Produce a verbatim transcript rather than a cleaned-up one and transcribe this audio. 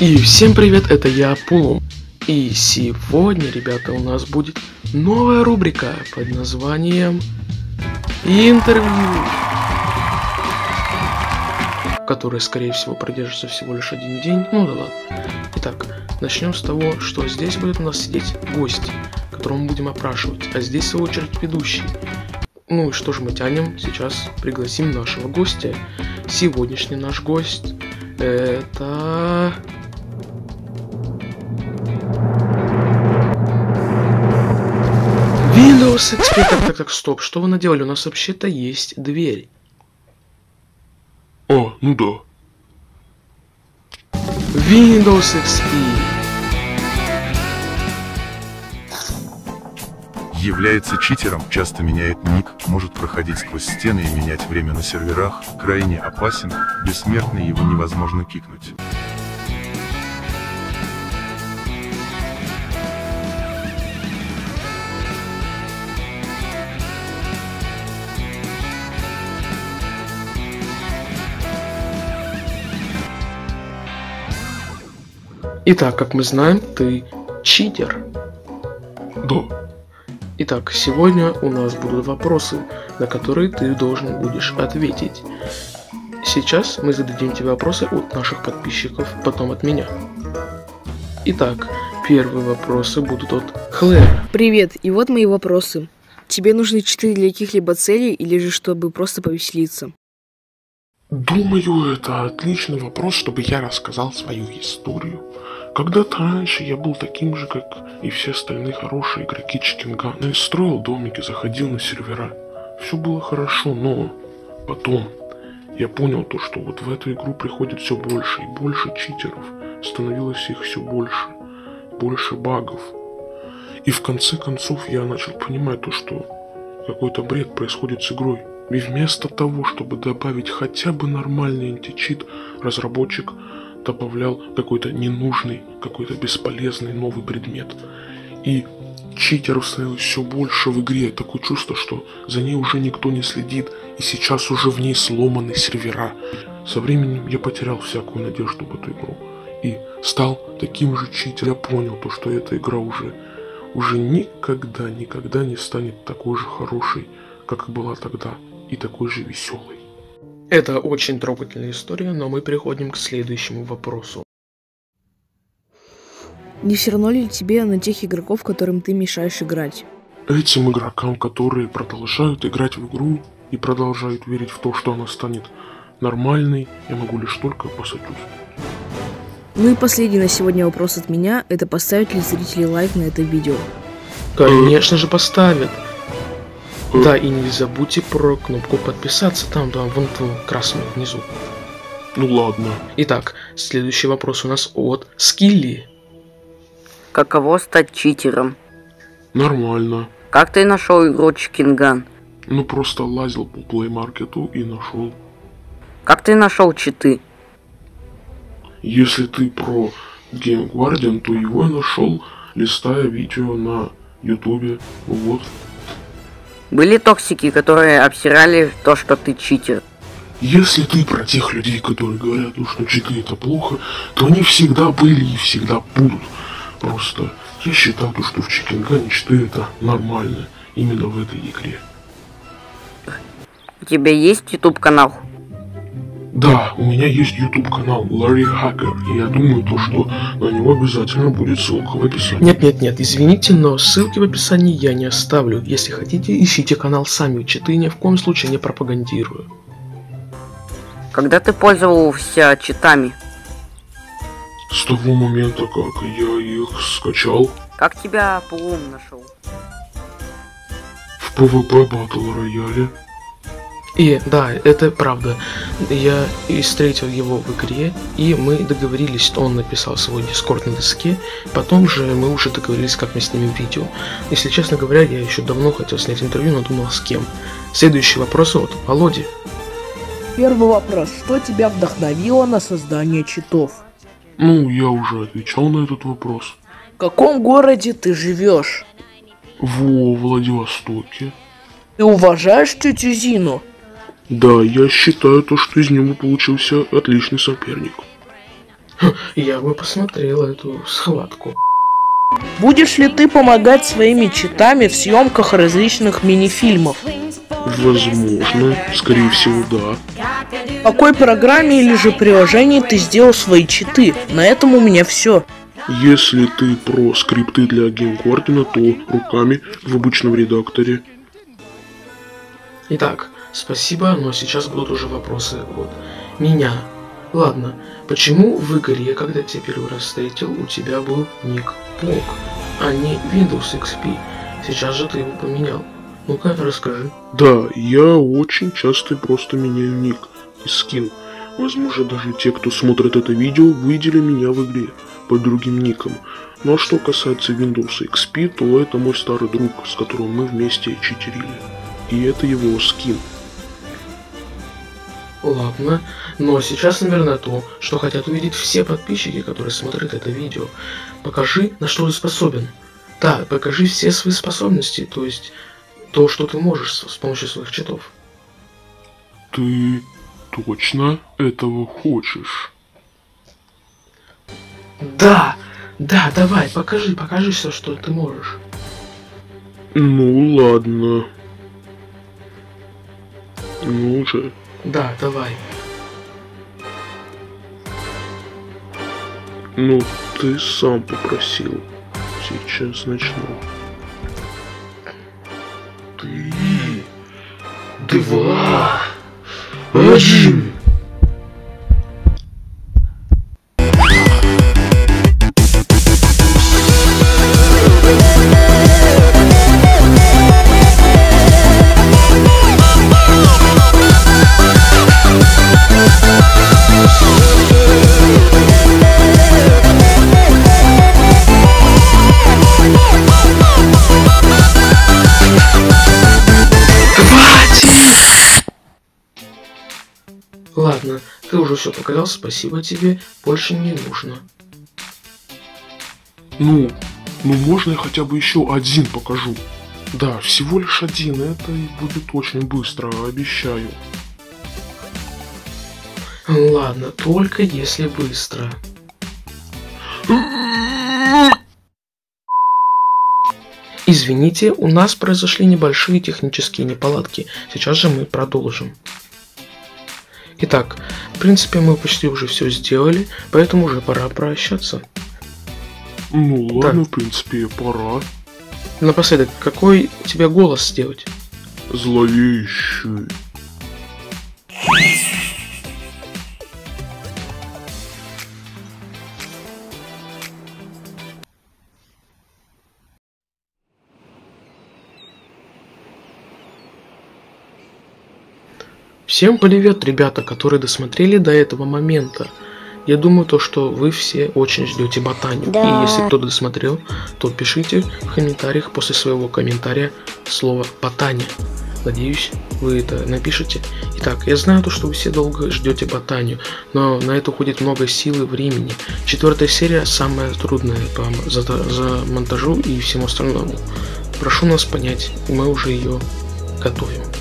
И всем привет, это я, Пулум. И сегодня, ребята, у нас будет новая рубрика под названием «Интервью», которая, скорее всего, продержится всего лишь один день. Ну да ладно. Итак, начнем с того, что здесь будет у нас сидеть гость, которого мы будем опрашивать, а здесь, в свою очередь, ведущий. Ну и что же мы тянем? Сейчас пригласим нашего гостя. Сегодняшний наш гость — это... Windows икс пи. Так, так, так, стоп, что вы наделали? У нас вообще-то есть дверь. О, ну да. Windows икс пи. Является читером, часто меняет ник, может проходить сквозь стены и менять время на серверах, крайне опасен, бессмертный, его невозможно кикнуть. Итак, как мы знаем, ты читер. Да. Итак, сегодня у нас будут вопросы, на которые ты должен будешь ответить. Сейчас мы зададим тебе вопросы от наших подписчиков, потом от меня. Итак, первые вопросы будут от Клэр. Привет, и вот мои вопросы. Тебе нужны читы для каких-либо целей или же чтобы просто повеселиться? Думаю, это отличный вопрос, чтобы я рассказал свою историю. Когда-то раньше я был таким же, как и все остальные хорошие игроки Чикен Гана. Строил домики, заходил на сервера. Все было хорошо, но потом я понял то, что вот в эту игру приходит все больше и больше читеров. Становилось их все больше, больше багов. И в конце концов я начал понимать то, что какой-то бред происходит с игрой. И вместо того, чтобы добавить хотя бы нормальный античит, разработчик добавлял какой-то ненужный, какой-то бесполезный новый предмет. И читеров становилось все больше в игре. Такое чувство, что за ней уже никто не следит, и сейчас уже в ней сломаны сервера. Со временем я потерял всякую надежду в эту игру и стал таким же читером. Я понял то, что эта игра уже, уже никогда, никогда не станет такой же хорошей, как и была тогда, и такой же веселый. Это очень трогательная история, но мы переходим к следующему вопросу. Не все равно ли тебе на тех игроков, которым ты мешаешь играть? Этим игрокам, которые продолжают играть в игру и продолжают верить в то, что она станет нормальной, я могу лишь только посочувствовать. Ну и последний на сегодня вопрос от меня, это поставят ли зрители лайк на это видео? Конечно же поставят! Да, и не забудьте про кнопку подписаться, там, да, вон там, красную, внизу. Ну ладно. Итак, следующий вопрос у нас от Скилли. Каково стать читером? Нормально. Как ты нашел игру Чикен Ган? Ну просто лазил по плеймаркету и нашел. Как ты нашел читы? Если ты про Game Guardian, то его я нашел, листая видео на ютубе, вот. Были токсики, которые обсирали то, что ты читер? Если ты про тех людей, которые говорят, что читы это плохо, то они всегда были и всегда будут. Просто я считал, что в Чикен Гане читы это нормально, именно в этой игре. У тебя есть YouTube канал? Да, у меня есть YouTube канал Larry Hacker, и я думаю, то, что на него обязательно будет ссылка в описании. Нет, нет, нет, извините, но ссылки в описании я не оставлю. Если хотите, ищите канал сами, читы ни в коем случае не пропагандирую. Когда ты пользовался читами? С того момента, как я их скачал. Как тебя Пулум нашел? В PvP Battle Royale. И да, это правда, я и встретил его в игре, и мы договорились, он написал свой Дискорд на доске, потом же мы уже договорились, как мы снимем видео. Если честно говоря, я еще давно хотел снять интервью, но думал, с кем. Следующий вопрос от Володи. Первый вопрос, что тебя вдохновило на создание читов? Ну, я уже отвечал на этот вопрос. В каком городе ты живешь? Во Владивостоке. Ты уважаешь тетю Зину? Да, я считаю то, что из него получился отличный соперник. Я бы посмотрел эту схватку. Будешь ли ты помогать своими читами в съемках различных мини-фильмов? Возможно, скорее всего, да. В какой программе или же приложении ты сделал свои читы? На этом у меня все. Если ты про скрипты для Game Guardian, то руками в обычном редакторе. Итак, спасибо, но сейчас будут уже вопросы от меня. Ладно, почему в игре, когда тебя первый раз встретил, у тебя был ник Пок, а не Windows икс пи? Сейчас же ты его поменял. Ну-ка, расскажи. Да, я очень часто просто меняю ник и скин. Возможно, даже те, кто смотрит это видео, выделили меня в игре под другим ником. Ну а что касается Windows икс пи, то это мой старый друг, с которым мы вместе читерили. И это его скин. Ладно, но сейчас, наверное, то, что хотят увидеть все подписчики, которые смотрят это видео. Покажи, на что ты способен. Да, покажи все свои способности, то есть то, что ты можешь с помощью своих читов. Ты точно этого хочешь? Да, да, давай, покажи, покажи все, что ты можешь. Ну ладно. Ну же. Да, давай. Ну, ты сам попросил. Сейчас начну. Три, два, один. Ладно, ты уже все показал, спасибо тебе, больше не нужно. Ну, ну можно я хотя бы еще один покажу? Да, всего лишь один, это и будет очень быстро, обещаю. Ладно, только если быстро. Извините, у нас произошли небольшие технические неполадки, сейчас же мы продолжим. Итак, в принципе, мы почти уже все сделали, поэтому уже пора прощаться. Ну ладно, так. В принципе, пора. Напоследок, какой тебе голос сделать? Зловещий. Всем привет, ребята, которые досмотрели до этого момента. Я думаю, то, что вы все очень ждете Ботанию. Да. И если кто-то досмотрел, то пишите в комментариях после своего комментария слово Ботания. Надеюсь, вы это напишите. Итак, я знаю то, что вы все долго ждете Ботанию, но на это уходит много силы и времени. Четвертая серия самая трудная по за, за монтажу и всему остальному. Прошу нас понять, мы уже ее готовим.